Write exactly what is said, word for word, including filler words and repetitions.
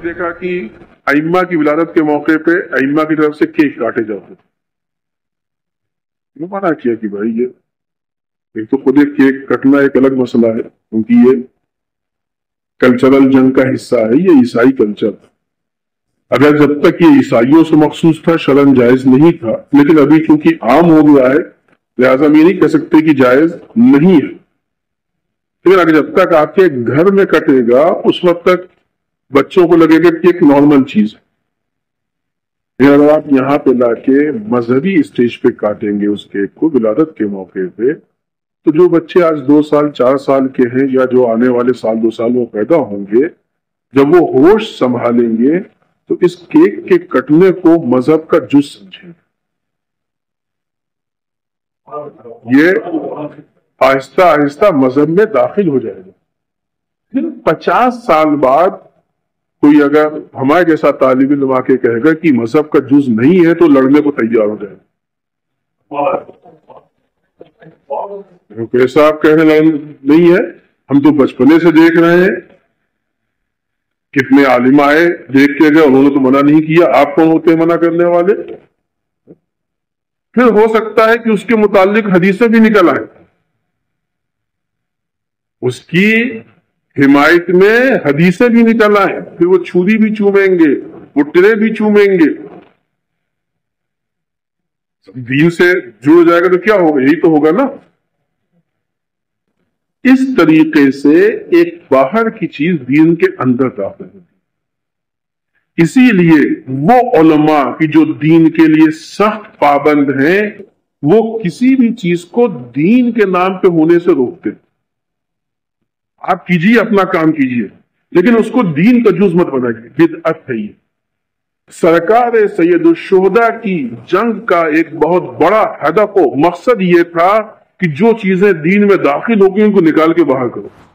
ये देखा कि अइम्मा की विलादत के मौके पे अइम्मा की तरफ से केक काटे जाते थे। मना किया कि भाई ये एक तो खुद एक केक कटना एक अलग मसला है, क्योंकि ये कल्चरल जंग का हिस्सा है, ये ईसाई कल्चर अगर जब तक ये ईसाइयों से मखसूस था शरण जायज नहीं था, लेकिन अभी क्योंकि आम हो गया है लिहाजा हम ये नहीं कह सकते कि जायज नहीं है। लेकिन अगर जब तक आपके घर में कटेगा उस वक्त तक बच्चों को लगेगा कि एक नॉर्मल चीज है, अगर आप यहाँ पे लाके मजहबी स्टेज पे काटेंगे उस केक को विलादत के मौके पे, तो जो बच्चे आज दो साल चार साल के हैं या जो आने वाले साल दो साल में पैदा होंगे, जब वो होश संभालेंगे तो इस केक के कटने को मजहब का जुज समझेंगे, ये आहिस्ता आहिस्ता मजहब में दाखिल हो जाएगा। फिर पचास साल बाद कोई अगर हमारे जैसा तालिब इल्म आके कहेगा कि मजहब का जुज नहीं है तो लड़ने को तैयार हो जाएगा। तो साहब कहने लगे नहीं है, हम तो बचपने से देख रहे हैं, कितने आलिम आए देख के गए, उन्होंने तो मना नहीं किया, आप कौन होते हैं मना करने वाले। फिर हो सकता है कि उसके मुतालिक हदीसें भी निकल आए, उसकी हिमायत में हदीसें भी निकल आए, फिर वो छुरी भी चूमेंगे, पुटरे भी चूमेंगे, दीन से जुड़ जाएगा तो क्या होगा, यही तो होगा ना। इस तरीके से एक बाहर की चीज दीन के अंदर दाखिल होती, इसीलिए वो उलमा की जो दीन के लिए सख्त पाबंद हैं वो किसी भी चीज को दीन के नाम पे होने से रोकते। आप कीजिए अपना काम कीजिए, लेकिन उसको दीन का जुज मत बनाइए, बिदअत है ये। सरकार सैयद शुहदा की जंग का एक बहुत बड़ा हदफ और मकसद ये था कि जो चीजें दीन में दाखिल होगी उनको निकाल के बाहर करो।